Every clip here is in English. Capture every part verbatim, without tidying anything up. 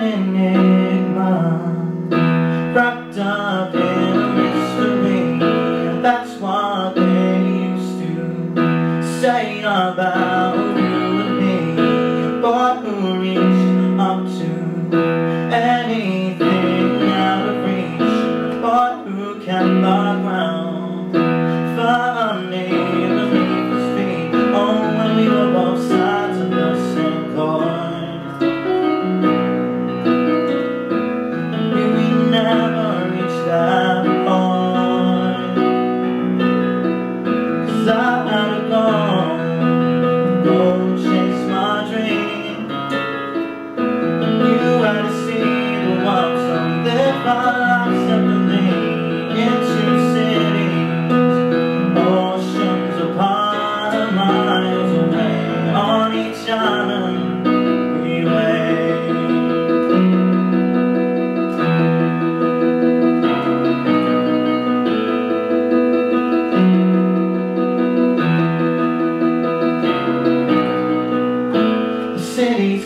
drowning in mud, wrapped up in mystery. That's what they used to say about you and me. Boy who reached up to anything out of reach, boy who kept the ground firmly.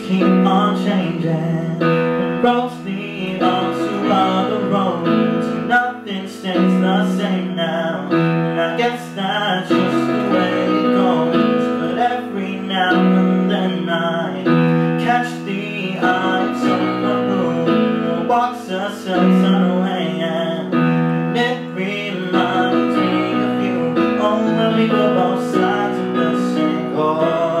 Keep on changing, roads lead on to other roads, nothing stays the same now, and I guess that's just the way it goes. But every now and then I catch the eye of someone who walks herself away, and it reminds me of you. Only we were both sides of the same coin.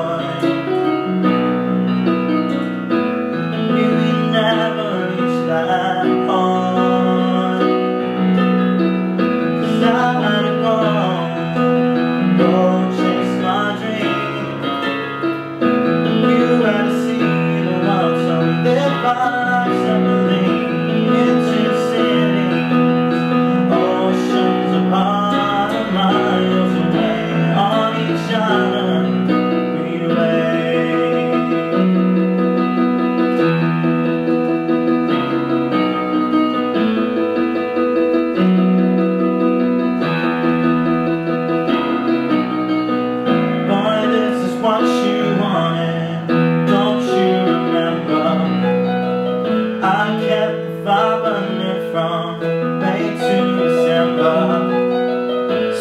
From May to December,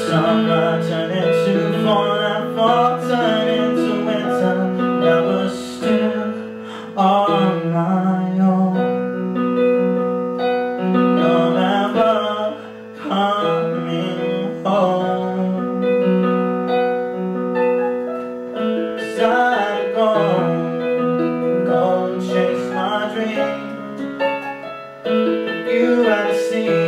summer turned into fall, and fall turned into winter. Now we're still on my own, no ever coming home. 'Cause I'd go, go and chase my dream. You had a scene.